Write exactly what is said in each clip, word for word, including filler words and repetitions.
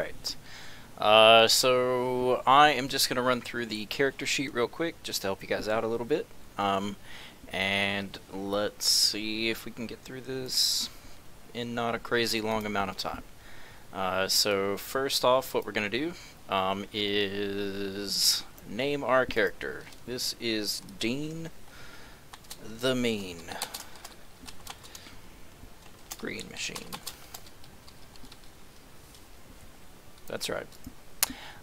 Alright, uh, so I am just going to run through the character sheet real quick just to help you guys out a little bit. Um, and let's see if we can get through this in not a crazy long amount of time. Uh, so first off, what we're going to do um, is name our character. This is Dean the Mean Green Machine. That's right.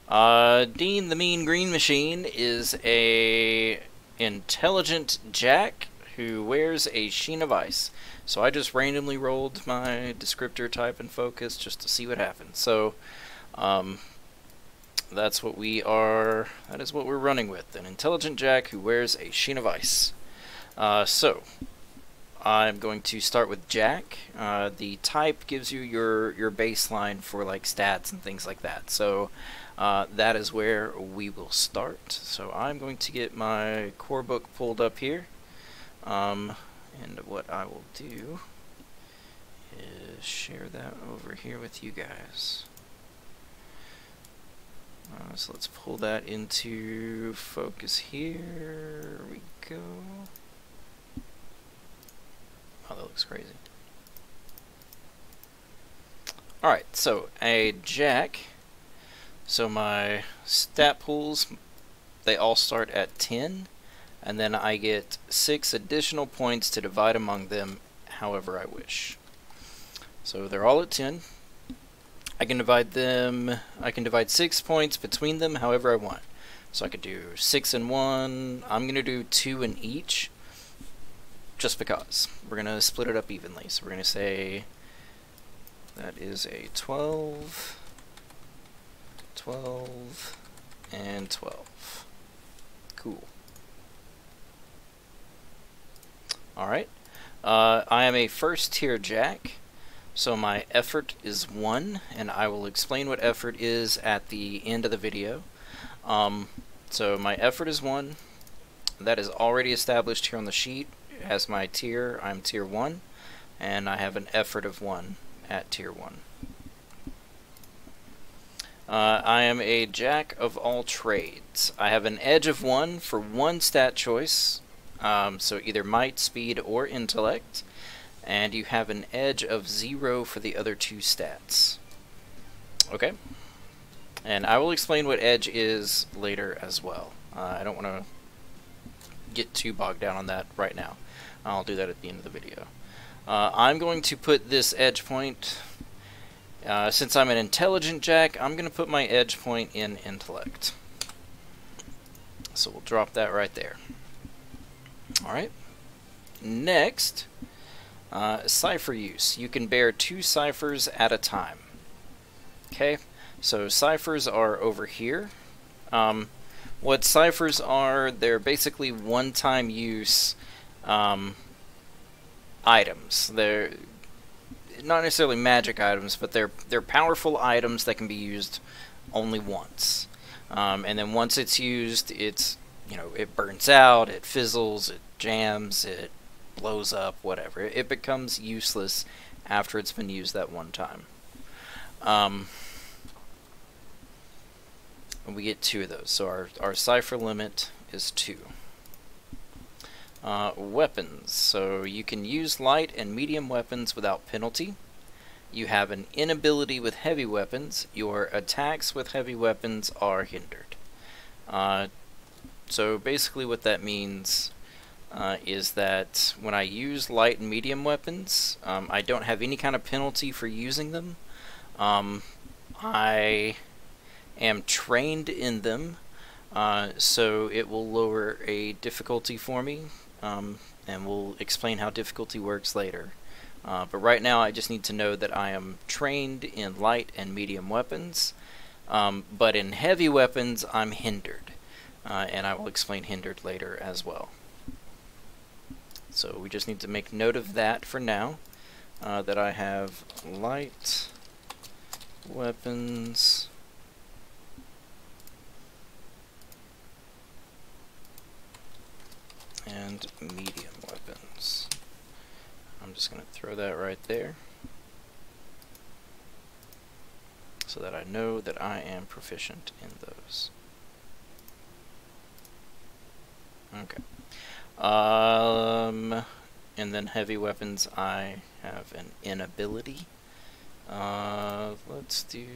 Uh, Dean the Mean Green Machine is a intelligent jack who wears a sheen of ice. So I just randomly rolled my descriptor, type, and focus just to see what happens. So um, that's what we are. That is what we're running with: an intelligent jack who wears a sheen of ice. Uh, so I'm going to start with Jack. Uh, the type gives you your your baseline for like stats and things like that. So uh, that is where we will start. So I'm going to get my core book pulled up here. Um, and what I will do is share that over here with you guys. Uh, so let's pull that into focus here. Here we go. Oh, that looks crazy. Alright, so a jack. So my stat pools, they all start at ten, and then I get six additional points to divide among them however I wish. So they're all at ten. I can divide them, I can divide six points between them however I want. So I could do six and one, I'm going to do two in each. Just because. We're going to split it up evenly. So we're going to say that is a twelve, twelve, and twelve. Cool. Alright. Uh, I am a first tier jack. So my effort is one, and I will explain what effort is at the end of the video. Um, so my effort is one. That is already established here on the sheet. As my tier, I'm tier one, and I have an effort of one at tier one. Uh, I am a jack of all trades. I have an edge of one for one stat choice, um, so either might, speed, or intellect, and you have an edge of zero for the other two stats. Okay, and I will explain what edge is later as well. Uh, I don't want to get too bogged down on that right now. I'll do that at the end of the video. Uh, I'm going to put this edge point, uh, since I'm an intelligent jack, I'm going to put my edge point in intellect. So we'll drop that right there. Alright. Next, uh, cipher use. You can bear two ciphers at a time. Okay, so ciphers are over here. Um, What ciphers are, they're basically one-time use um, items. They're not necessarily magic items, but they're, they're powerful items that can be used only once. Um, and then once it's used, it's, you know, it burns out, it fizzles, it jams, it blows up, whatever. It, it becomes useless after it's been used that one time. Um... We get two of those, so our, our cipher limit is two. Uh, weapons, so you can use light and medium weapons without penalty. You have an inability with heavy weapons. Your attacks with heavy weapons are hindered. Uh, so basically what that means uh, is that when I use light and medium weapons, um, I don't have any kind of penalty for using them. Um, I... am trained in them, uh, so it will lower a difficulty for me, um, and we'll explain how difficulty works later. Uh, but right now I just need to know that I am trained in light and medium weapons, um, but in heavy weapons I'm hindered, uh, and I will explain hindered later as well. So we just need to make note of that for now, uh, that I have light weapons and medium weapons. I'm just going to throw that right there. so that I know that I am proficient in those. Okay. Um, and then heavy weapons, I have an inability. Uh, let's do...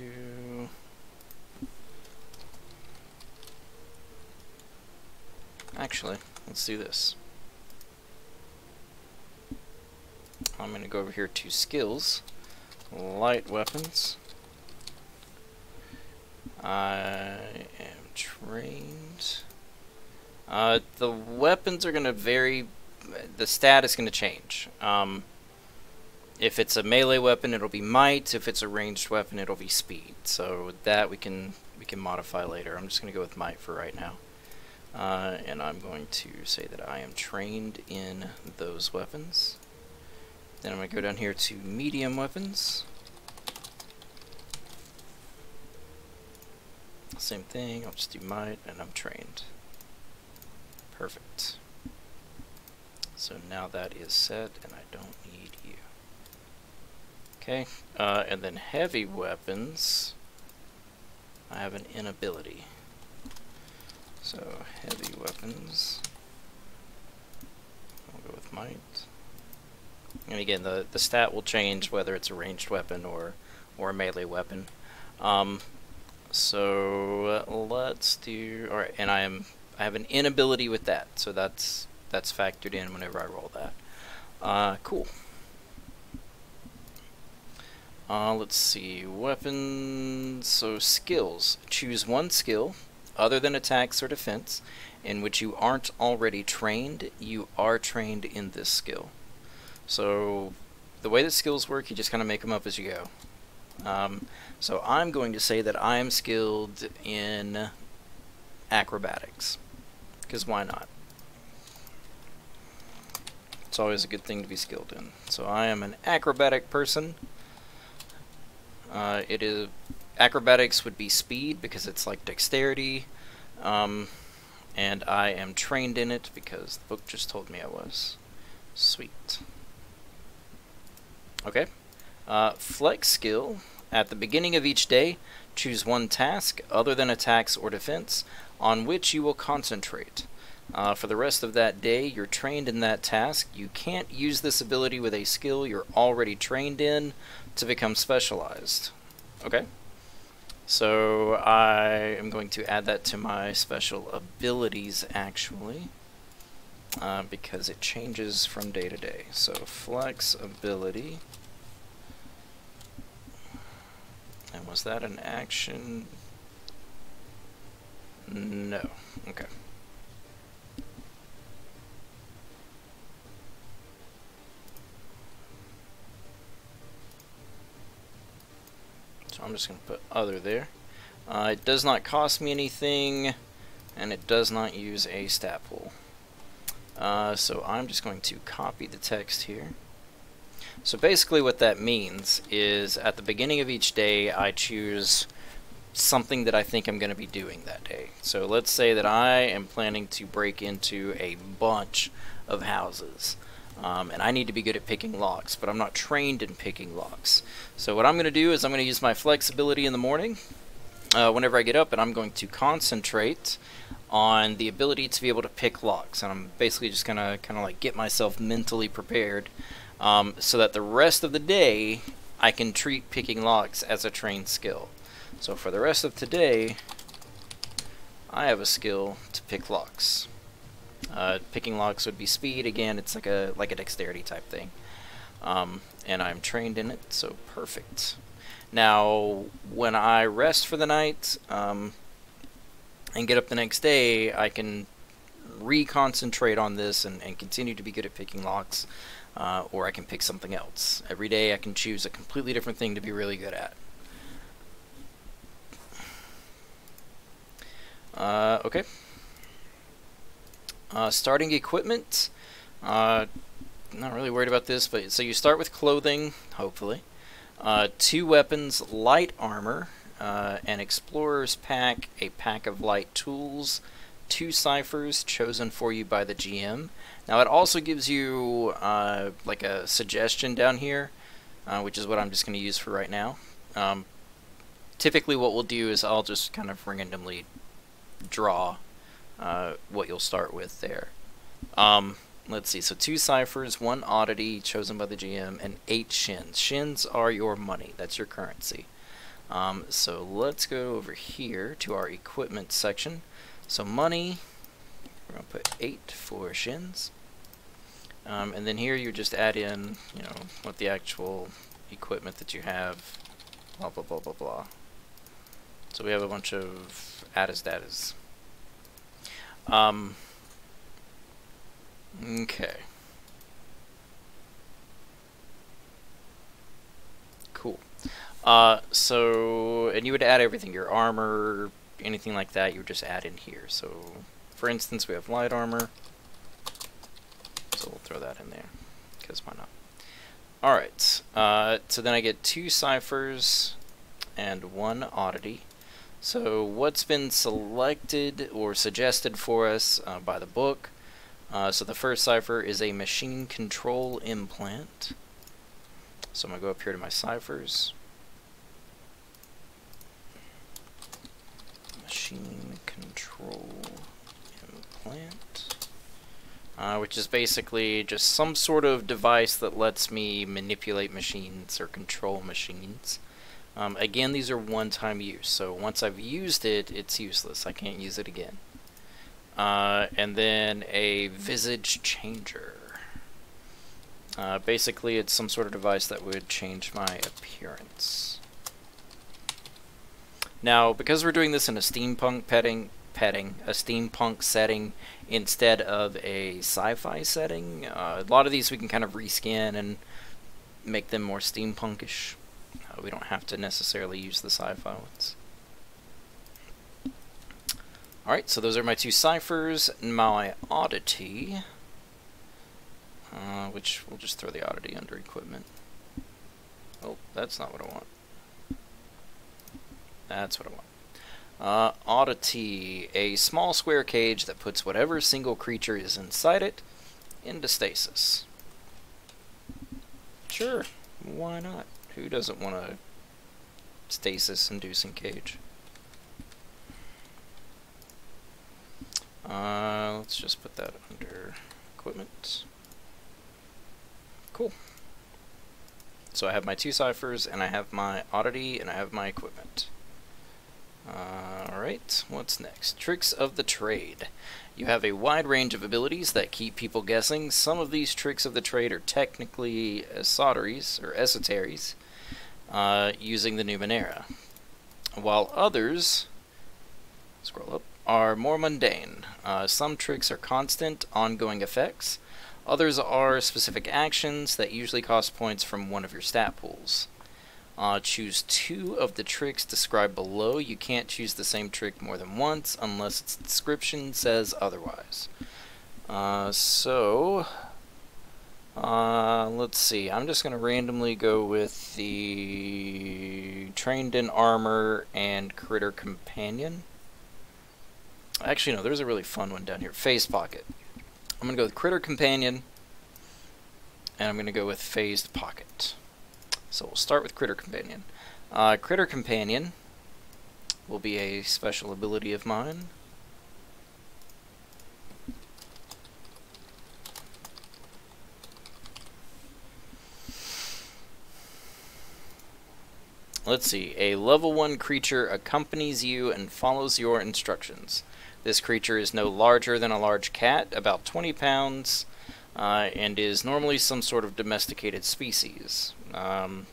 Actually, let's do this. I'm going to go over here to skills, light weapons. I am trained. Uh, the weapons are going to vary, the stat is going to change. Um, if it's a melee weapon, it'll be might. If it's a ranged weapon, it'll be speed. So that we can we can modify later. I'm just going to go with might for right now. Uh, and I'm going to say that I am trained in those weapons. Then I'm going to go down here to medium weapons. Same thing, I'll just do might, and I'm trained. Perfect. So now that is set, and I don't need you. Okay, uh, and then heavy weapons, I have an inability. So heavy weapons, I'll go with might. And again, the, the stat will change whether it's a ranged weapon or, or a melee weapon. Um, so uh, let's do, all right, and I am I have an inability with that, so that's that's factored in whenever I roll that. Uh, cool. Uh, let's see, weapons, so skills. Choose one skill other than attacks or defense in which you aren't already trained. You are trained in this skill. So the way that skills work, you just kind of make them up as you go. Um, so I'm going to say that I am skilled in acrobatics, because why not? It's always a good thing to be skilled in. So I am an acrobatic person. Uh, it is acrobatics would be speed because it's like dexterity, um, and I am trained in it because the book just told me I was. Sweet. Okay. Uh, flex skill. At the beginning of each day, choose one task other than attacks or defense on which you will concentrate. Uh, for the rest of that day, you're trained in that task. You can't use this ability with a skill you're already trained in to become specialized. Okay. So I am going to add that to my special abilities, actually, uh, because it changes from day to day. So flex ability. And was that an action? No. Okay. So I'm just going to put other there. Uh, it does not cost me anything, and it does not use a stat pool. Uh, so I'm just going to copy the text here. So basically what that means is at the beginning of each day, I choose something that I think I'm going to be doing that day. So let's say that I am planning to break into a bunch of houses, um, and I need to be good at picking locks, but I'm not trained in picking locks. So what I'm going to do is I'm going to use my flexibility in the morning uh, whenever I get up, and I'm going to concentrate on the ability to be able to pick locks. And I'm basically just going to kind of like get myself mentally prepared, Um, so that the rest of the day, I can treat picking locks as a trained skill. So for the rest of today, I have a skill to pick locks. Uh, picking locks would be speed. Again, it's like a like a dexterity type thing. Um, and I'm trained in it, so perfect. Now, when I rest for the night um, and get up the next day, I can reconcentrate on this and, and continue to be good at picking locks. Uh, or I can pick something else. Every day I can choose a completely different thing to be really good at. Uh, okay. Uh, starting equipment. Uh, not really worried about this, but so you start with clothing, hopefully. Uh, two weapons, light armor, uh, an explorer's pack, a pack of light tools, two ciphers chosen for you by the G M. Now it also gives you uh, like a suggestion down here, uh, which is what I'm just going to use for right now. Um, typically what we'll do is I'll just kind of randomly draw uh, what you'll start with there. Um, let's see, so two ciphers, one oddity chosen by the G M, and eight shins. Shins are your money, that's your currency. Um, so let's go over here to our equipment section. So money, we're going to put eight for shins. Um, and then here you just add in, you know, what the actual equipment that you have, blah, blah, blah, blah, blah. So we have a bunch of addas dattas. Um, okay. Cool. Uh, so, and you would add everything, your armor, anything like that, you would just add in here. So, for instance, we have light armor. So we'll throw that in there, because why not? Alright, uh, so then I get two ciphers and one oddity. So what's been selected or suggested for us uh, by the book? Uh, so the first cipher is a machine control implant. So I'm going to go up here to my ciphers. Machine control implant. Uh, which is basically just some sort of device that lets me manipulate machines or control machines. Um, again, these are one-time use, so once I've used it, it's useless. I can't use it again. Uh, and then a visage changer. Uh, basically, it's some sort of device that would change my appearance. Now, because we're doing this in a steampunk petting, petting, a steampunk setting instead of a sci-fi setting. Uh, a lot of these we can kind of reskin and make them more steampunkish. Uh, we don't have to necessarily use the sci-fi ones. Alright, so those are my two ciphers and my oddity, uh, which we'll just throw the oddity under equipment. Oh, that's not what I want. That's what I want. Uh, oddity, a small square cage that puts whatever single creature is inside it into stasis. Sure, why not? Who doesn't want a stasis-inducing cage? Uh, let's just put that under equipment. Cool. So I have my two ciphers, and I have my oddity, and I have my equipment. Uh, Alright, what's next? Tricks of the trade. You have a wide range of abilities that keep people guessing. Some of these tricks of the trade are technically soteries, or esoteries, uh, using the Numenera, while others, scroll up, are more mundane. Uh, some tricks are constant, ongoing effects. Others are specific actions that usually cost points from one of your stat pools. Uh, choose two of the tricks described below. You can't choose the same trick more than once unless its description says otherwise. Uh, so, uh, let's see. I'm just going to randomly go with the trained in armor and critter companion. Actually, no, there's a really fun one down here. Phased pocket. I'm going to go with critter companion, and I'm going to go with phased pocket. So we'll start with critter companion. Uh, critter companion will be a special ability of mine. Let's see. A level one creature accompanies you and follows your instructions. This creature is no larger than a large cat, about twenty pounds, uh, and is normally some sort of domesticated species. Um,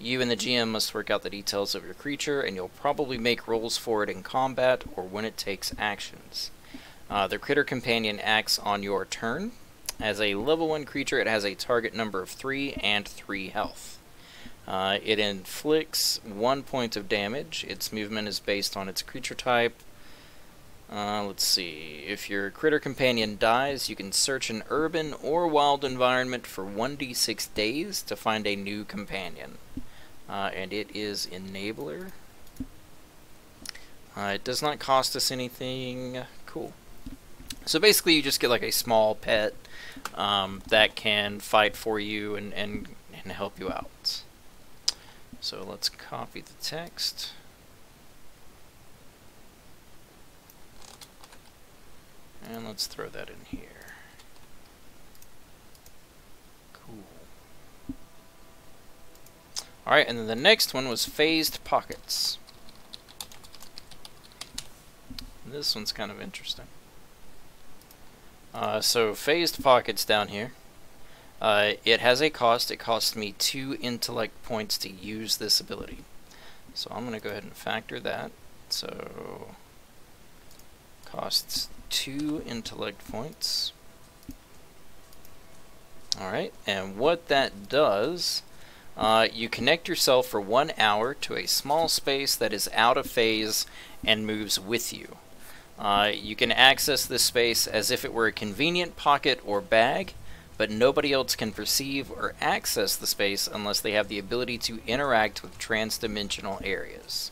you and the G M must work out the details of your creature, and you'll probably make rolls for it in combat or when it takes actions. Uh, the critter companion acts on your turn. As a level one creature, it has a target number of three and three health. Uh, it inflicts one point of damage. Its movement is based on its creature type. Uh, let's see. If your critter companion dies, you can search an urban or wild environment for one d six days to find a new companion. Uh, and it is enabler. Uh, it does not cost us anything. Cool. So basically you just get like a small pet um, that can fight for you and, and, and help you out. So let's copy the text. And let's throw that in here. Cool. Alright, and then the next one was phased pockets. This one's kind of interesting. Uh, so phased pockets down here. Uh, it has a cost. It costs me two intellect points to use this ability. So I'm going to go ahead and factor that. So costs two intellect points. Alright, and what that does, uh, you connect yourself for one hour to a small space that is out of phase and moves with you. Uh, you can access this space as if it were a convenient pocket or bag, but nobody else can perceive or access the space unless they have the ability to interact with trans-dimensional areas.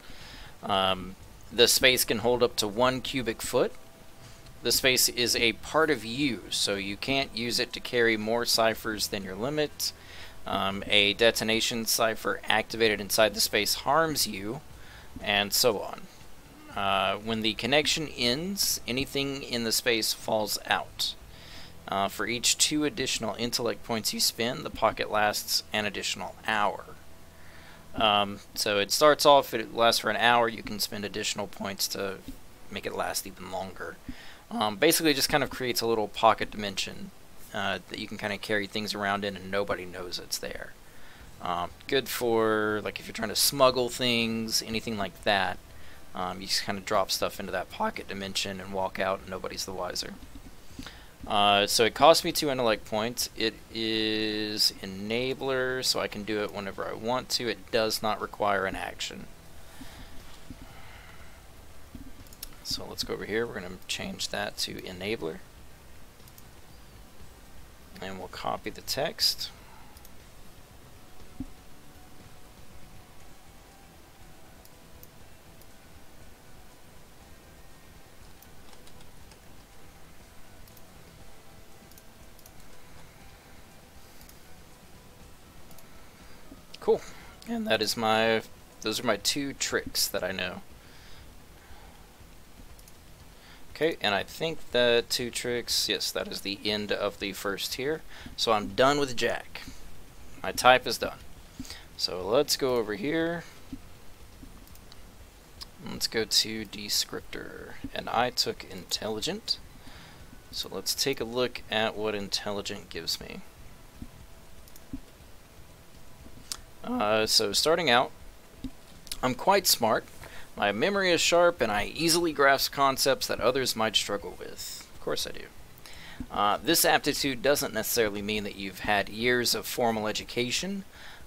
Um, the space can hold up to one cubic foot. The space is a part of you, so you can't use it to carry more ciphers than your limit. Um, a detonation cipher activated inside the space harms you, and so on. Uh, when the connection ends, anything in the space falls out. Uh, for each two additional intellect points you spend, the pocket lasts an additional hour. Um, so it starts off, it lasts for an hour, you can spend additional points to make it last even longer. Um, basically, it just kind of creates a little pocket dimension uh, that you can kind of carry things around in and nobody knows it's there. Uh, good for, like, if you're trying to smuggle things, anything like that. Um, you just kind of drop stuff into that pocket dimension and walk out and nobody's the wiser. Uh, so it costs me two intellect points. It is enabler, so I can do it whenever I want to. It does not require an action. So let's go over here. We're going to change that to enabler. And we'll copy the text. Cool, and that is my, those are my two tricks that I know. Okay, and I think the two tricks, yes, that is the end of the first here. So I'm done with Jack. My type is done. So let's go over here. Let's go to descriptor, and I took intelligent. So let's take a look at what intelligent gives me. Uh, so starting out, I'm quite smart, my memory is sharp, and I easily grasp concepts that others might struggle with. Of course I do. Uh, this aptitude doesn't necessarily mean that you've had years of formal education,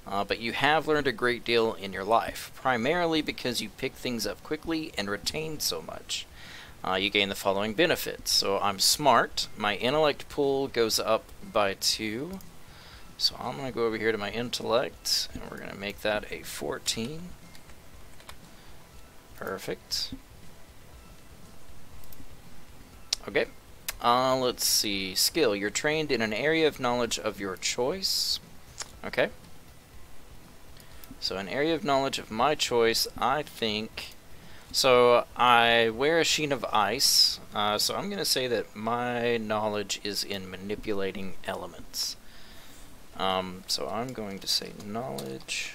uh, but you have learned a great deal in your life, primarily because you pick things up quickly and retain so much. Uh, you gain the following benefits. So I'm smart, my intellect pool goes up by two. So I'm going to go over here to my intellect, and we're going to make that a fourteen. Perfect. Okay. Uh, let's see. Skill. You're trained in an area of knowledge of your choice. Okay. So an area of knowledge of my choice, I think. So I wear a sheen of ice. Uh, so I'm going to say that my knowledge is in manipulating elements. Um, so I'm going to say knowledge,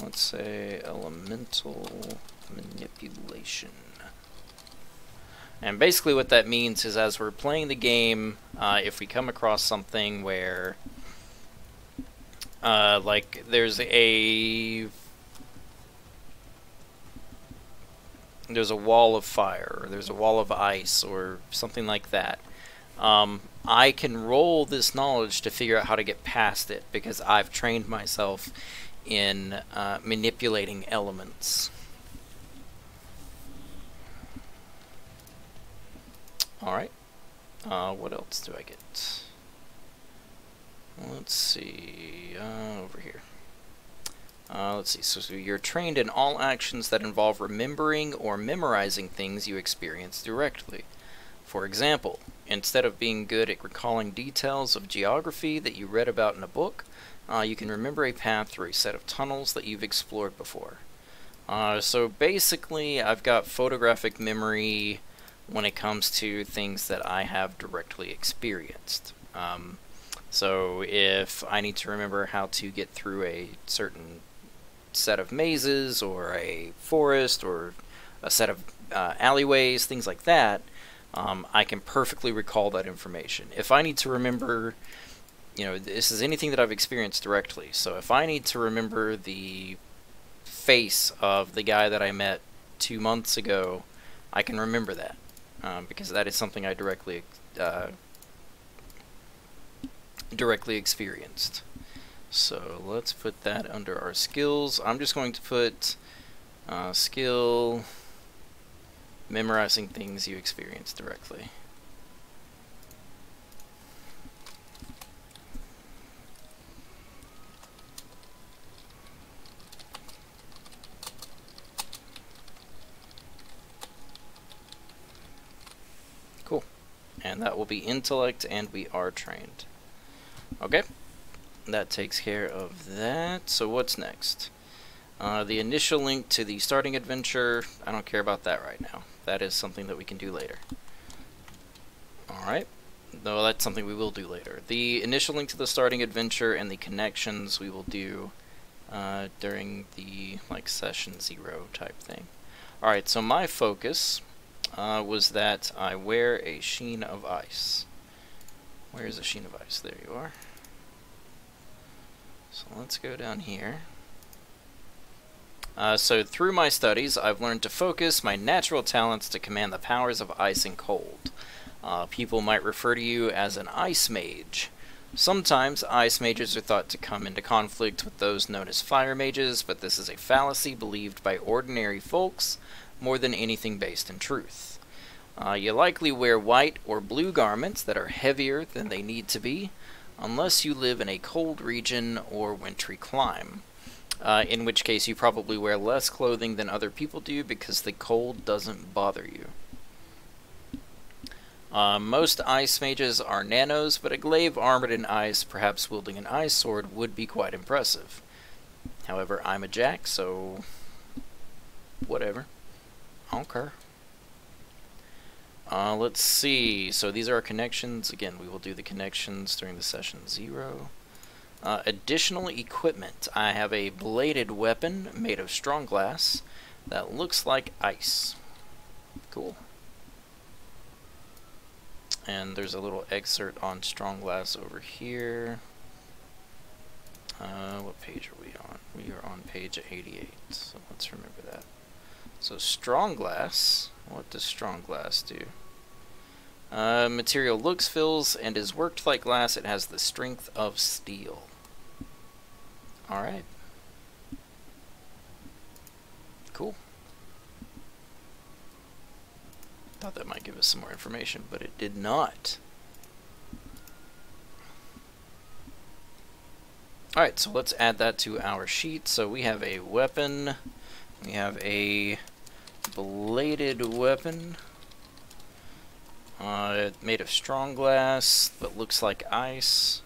let's say elemental manipulation. And basically what that means is as we're playing the game, uh, if we come across something where, uh, like there's a, there's a wall of fire, or there's a wall of ice, or something like that. Um, I can roll this knowledge to figure out how to get past it because I've trained myself in uh, manipulating elements. Alright, uh, what else do I get? Let's see, uh, over here. Uh, let's see, so, so you're trained in all actions that involve remembering or memorizing things you experience directly. For example, instead of being good at recalling details of geography that you read about in a book, uh, you can remember a path through a set of tunnels that you've explored before. Uh, so basically, I've got photographic memory when it comes to things that I have directly experienced. Um, so if I need to remember how to get through a certain set of mazes or a forest or a set of uh, alleyways, things like that, um, I can perfectly recall that information. If I need to remember, you know, this is anything that I've experienced directly. So if I need to remember the face of the guy that I met two months ago, I can remember that um, because that is something I directly uh, directly experienced. So let's put that under our skills. I'm just going to put uh, skill memorizing things you experience directly. Cool. And that will be intellect, and we are trained. Okay. That takes care of that. So what's next? Uh, the initial link to the starting adventure. I don't care about that right now. That is something that we can do later. Alright. Though that's something we will do later. The initial link to the starting adventure and the connections we will do uh, during the like session zero type thing. Alright, so my focus uh, was that I wear a sheen of ice. Where is the sheen of ice? There you are. So let's go down here. Uh, so through my studies, I've learned to focus my natural talents to command the powers of ice and cold. Uh, people might refer to you as an ice mage. Sometimes ice mages are thought to come into conflict with those known as fire mages, but this is a fallacy believed by ordinary folks more than anything based in truth. Uh, you likely wear white or blue garments that are heavier than they need to be, unless you live in a cold region or wintry clime, uh, in which case you probably wear less clothing than other people do because the cold doesn't bother you. Uh, most ice mages are nanos, but a glaive armored in ice, perhaps wielding an ice sword, would be quite impressive. However, I'm a jack, so whatever. I don't care. Uh, let's see, so these are our connections. Again, we will do the connections during the session zero. Uh, additional equipment. I have a bladed weapon made of strong glass that looks like ice. Cool. And there's a little excerpt on strong glass over here. Uh, what page are we on? We are on page eighty-eight, so let's remember that. So strong glass. What does strong glass do? Uh, material looks, fills, and is worked like glass. It has the strength of steel. Alright. Cool. Thought that might give us some more information, but it did not. Alright, so let's add that to our sheet. So we have a weapon. We have a bladed weapon uh, made of strong glass but looks like ice,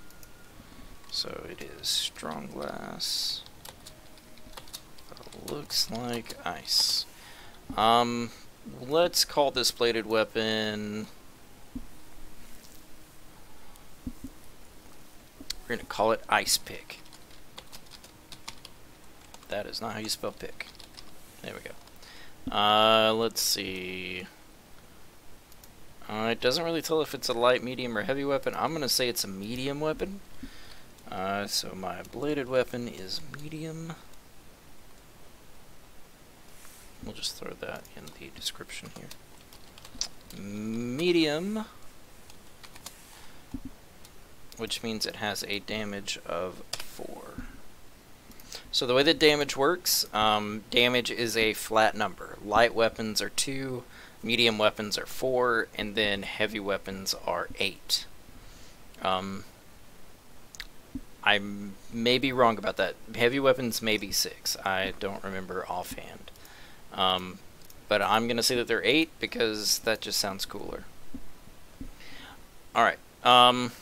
so it is strong glass but looks like ice. Um, let's call this bladed weapon, we're gonna call it ice pick. That is not how you spell pick. There we go. Uh, let's see. Uh, it doesn't really tell if it's a light, medium, or heavy weapon. I'm going to say it's a medium weapon. Uh, so my bladed weapon is medium. We'll just throw that in the description here. Medium. Which means it has a damage of four. So the way that damage works, um, damage is a flat number. Light weapons are two, medium weapons are four, and then heavy weapons are eight. Um, I may be wrong about that. Heavy weapons may be six. I don't remember offhand. Um, but I'm going to say that they're eight because that just sounds cooler. Alright. Um...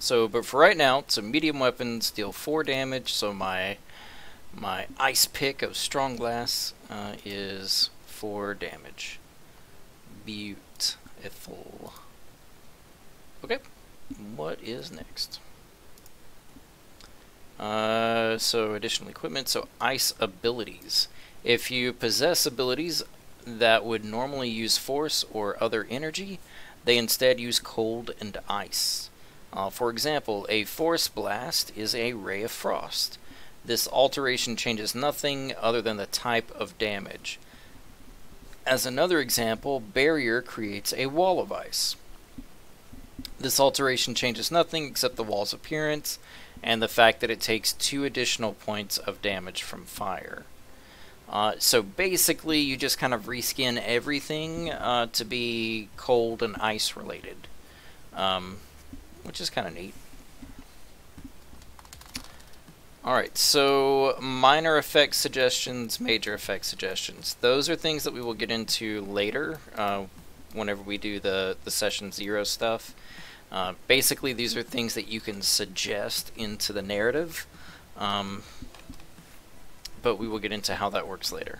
So, but for right now, so medium weapons deal four damage, so my My ice pick of strong glass uh, is four damage. Beautiful. Okay, what is next? Uh, so additional equipment, so ice abilities. If you possess abilities that would normally use force or other energy, they instead use cold and ice. Uh, for example, a force blast is a ray of frost. This alteration changes nothing other than the type of damage. As another example, barrier creates a wall of ice. This alteration changes nothing except the wall's appearance and the fact that it takes two additional points of damage from fire. Uh, so basically you just kind of reskin everything uh, to be cold and ice related, um, which is kind of neat. Alright, so minor effect suggestions, major effect suggestions. Those are things that we will get into later uh, whenever we do the, the session zero stuff. Uh, basically, these are things that you can suggest into the narrative, um, but we will get into how that works later.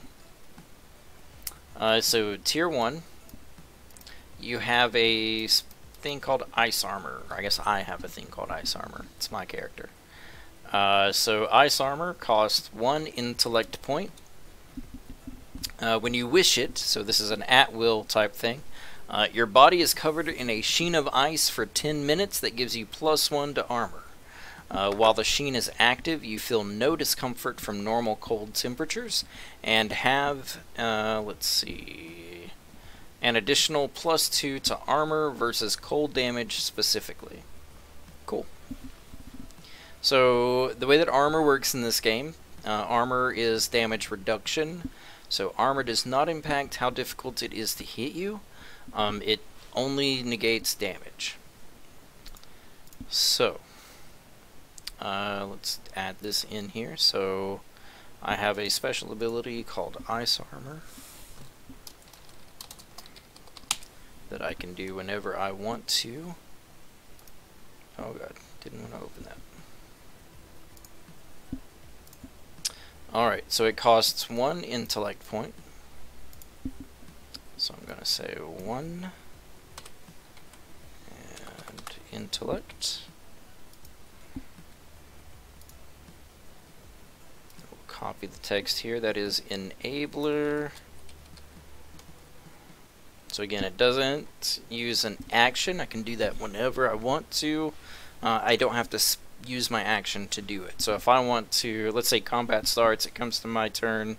Uh, so, tier one, you have a thing called ice armor. I guess I have a thing called ice armor. It's my character. Uh, so, ice armor costs one intellect point. Uh, when you wish it, so this is an at-will type thing, Uh, your body is covered in a sheen of ice for ten minutes that gives you plus one to armor. Uh, while the sheen is active, you feel no discomfort from normal cold temperatures and have, uh, let's see, an additional plus two to armor versus cold damage specifically. Cool. So the way that armor works in this game, uh, armor is damage reduction. So armor does not impact how difficult it is to hit you. Um, it only negates damage. So, uh, let's add this in here. So, I have a special ability called Ice Armor that I can do whenever I want to. Oh god, didn't want to open that. Alright, so it costs one intellect point. So I'm going to say one, and intellect we'll copy the text here, that is enabler. So again, it doesn't use an action. I can do that whenever I want to. uh, I don't have to use my action to do it. So if I want to, let's say combat starts, it comes to my turn,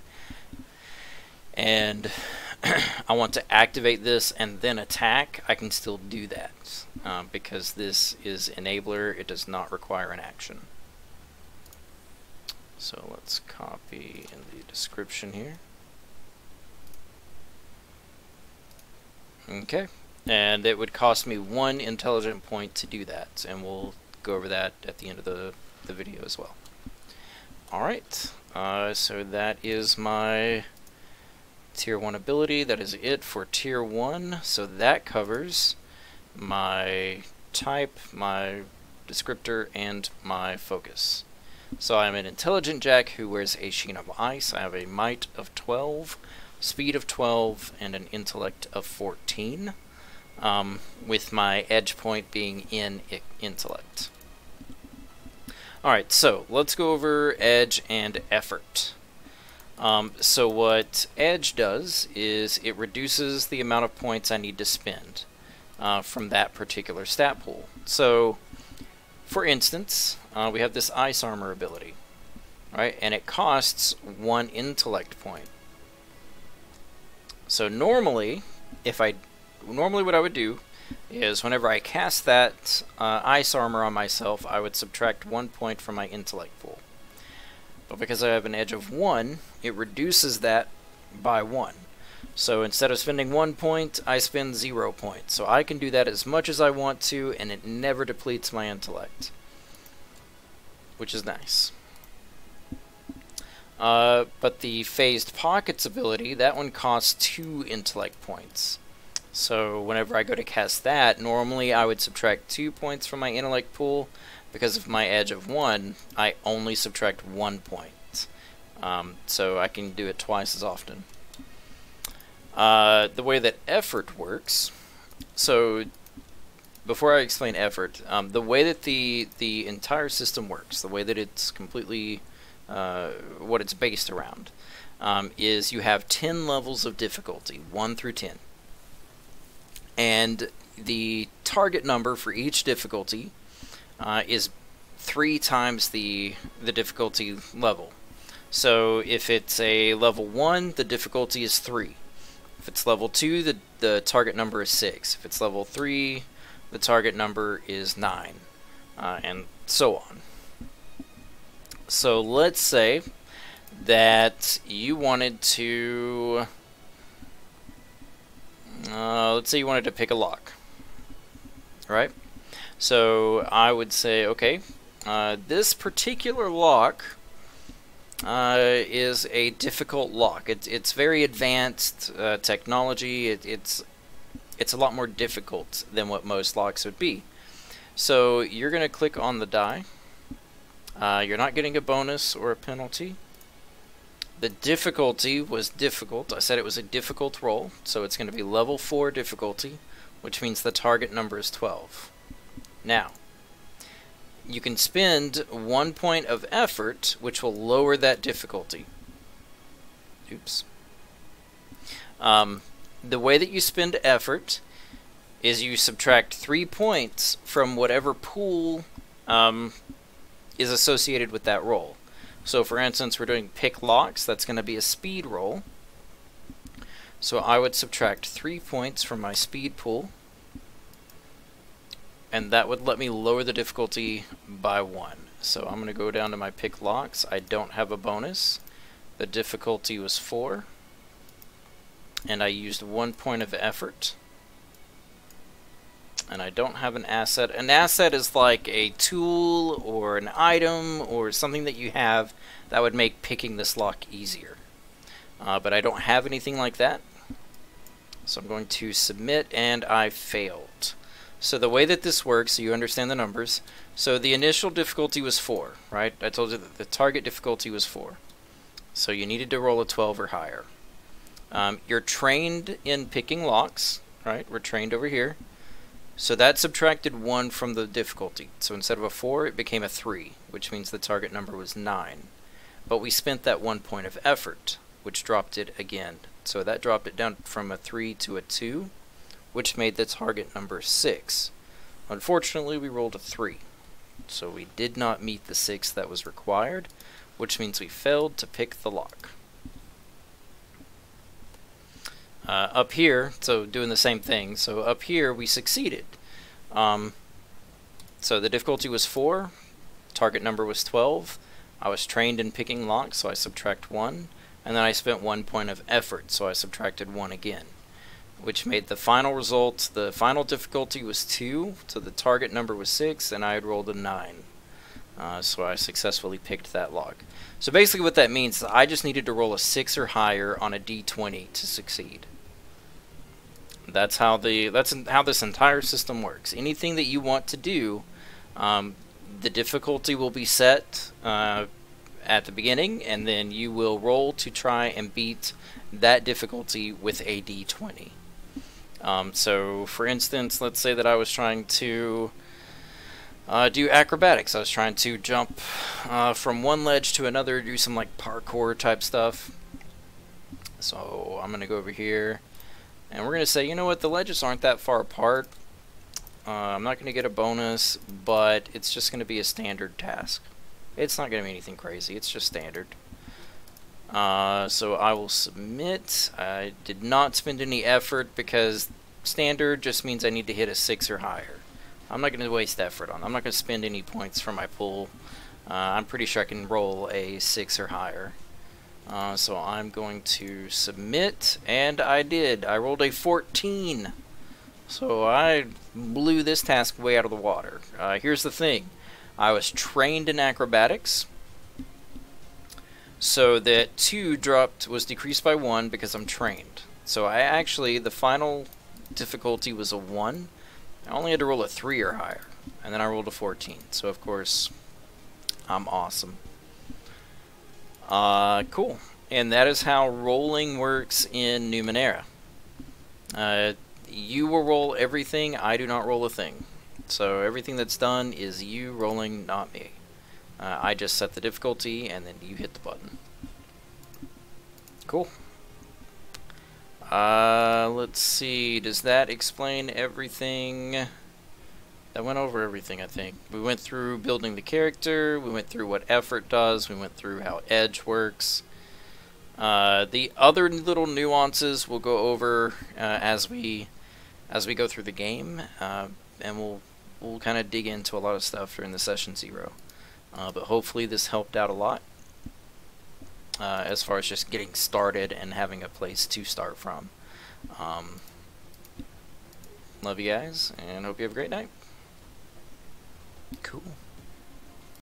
and I want to activate this and then attack, I can still do that uh, because this is enabler. It does not require an action. So let's copy in the description here. Okay, and it would cost me one intelligent point to do that, and we'll go over that at the end of the, the video as well. Alright, uh, so that is my tier one ability. That is it for tier one. So that covers my type, my descriptor, and my focus. So I'm an intelligent Jack who wears a sheen of ice. I have a might of twelve, speed of twelve, and an intellect of fourteen, um, with my edge point being in intellect. Alright, so let's go over edge and effort. Um, so what edge does is it reduces the amount of points I need to spend uh, from that particular stat pool. So, for instance, uh, we have this ice armor ability, right? And it costs one intellect point. So normally, if I normally what I would do is whenever I cast that uh, ice armor on myself, I would subtract one point from my intellect pool. But because I have an edge of one, it reduces that by one. So instead of spending one point, I spend zero points. So I can do that as much as I want to, and it never depletes my intellect, which is nice. Uh, but the phased pockets ability, that one costs two intellect points. So whenever I go to cast that, normally I would subtract two points from my intellect pool. Because of my edge of one, I only subtract one point, um, so I can do it twice as often. Uh, the way that effort works, so before I explain effort, um, the way that the the entire system works, the way that it's completely uh, what it's based around, um, is you have ten levels of difficulty, one through ten, and the target number for each difficulty uh, is three times the the difficulty level. So if it's a level one, the difficulty is three. If it's level two, the the target number is six. If it's level three, the target number is nine, uh, and so on. So let's say that you wanted to uh, let's say you wanted to pick a lock, right? So I would say, okay, uh, this particular lock uh, is a difficult lock. It, it's very advanced uh, technology. It, it's it's a lot more difficult than what most locks would be. So you're going to click on the die. Uh, you're not getting a bonus or a penalty. The difficulty was difficult. I said it was a difficult roll, so it's going to be level four difficulty, which means the target number is twelve. Now, you can spend one point of effort, which will lower that difficulty. Oops. Um, the way that you spend effort is you subtract three points from whatever pool um, is associated with that roll. So, for instance, we're doing pick locks. That's going to be a speed roll. So I would subtract three points from my speed pool, and that would let me lower the difficulty by one. So I'm going to go down to my pick locks. I don't have a bonus. The difficulty was four, and I used one point of effort, and I don't have an asset. An asset is like a tool or an item or something that you have that would make picking this lock easier, uh, but I don't have anything like that, so I'm going to submit, and I failed. So the way that this works, so you understand the numbers, so the initial difficulty was four, right? I told you that the target difficulty was four. So you needed to roll a twelve or higher. Um, you're trained in picking locks, right? We're trained over here. So that subtracted one from the difficulty. So instead of a four, it became a three, which means the target number was nine. But we spent that one point of effort, which dropped it again. So that dropped it down from a three to a two, which made the target number six. Unfortunately, we rolled a three, so we did not meet the six that was required, which means we failed to pick the lock. Uh, up here, so doing the same thing, so up here we succeeded. Um, so the difficulty was four, target number was twelve, I was trained in picking locks, so I subtract one, and then I spent one point of effort, so I subtracted one again, which made the final result, the final difficulty was two, so the target number was six, and I had rolled a nine. Uh, so I successfully picked that lock. So basically what that means is I just needed to roll a six or higher on a d twenty to succeed. That's how the that's how this entire system works. Anything that you want to do, um, the difficulty will be set uh, at the beginning, and then you will roll to try and beat that difficulty with a d twenty. Um, so, for instance, let's say that I was trying to uh, do acrobatics. I was trying to jump uh, from one ledge to another, do some like parkour type stuff. So I'm going to go over here, and we're going to say, you know what, the ledges aren't that far apart. Uh, I'm not going to get a bonus, but it's just going to be a standard task. It's not going to be anything crazy. It's just standard. Uh, so I will submit. I did not spend any effort because standard just means I need to hit a six or higher. I'm not going to waste effort on it. I'm not going to spend any points for my pool. Uh, I'm pretty sure I can roll a six or higher. Uh, so I'm going to submit, and I did. I rolled a fourteen. So I blew this task way out of the water. Uh, here's the thing. I was trained in acrobatics. So that two dropped was decreased by one because I'm trained. So I actually, the final difficulty was a one. I only had to roll a three or higher, and then I rolled a fourteen. So of course, I'm awesome. Uh, cool. And that is how rolling works in Numenera. Uh, you will roll everything. I do not roll a thing. So everything that's done is you rolling, not me. Uh, I just set the difficulty, and then you hit the button. Cool. Uh, let's see. Does that explain everything? That went over everything, I think. We went through building the character. We went through what effort does. We went through how edge works. Uh, the other little nuances we'll go over uh, as we as we go through the game, uh, and we'll we'll kind of dig into a lot of stuff during the session zero. Uh, but hopefully this helped out a lot uh, as far as just getting started and having a place to start from. Um, love you guys, and hope you have a great night. Cool.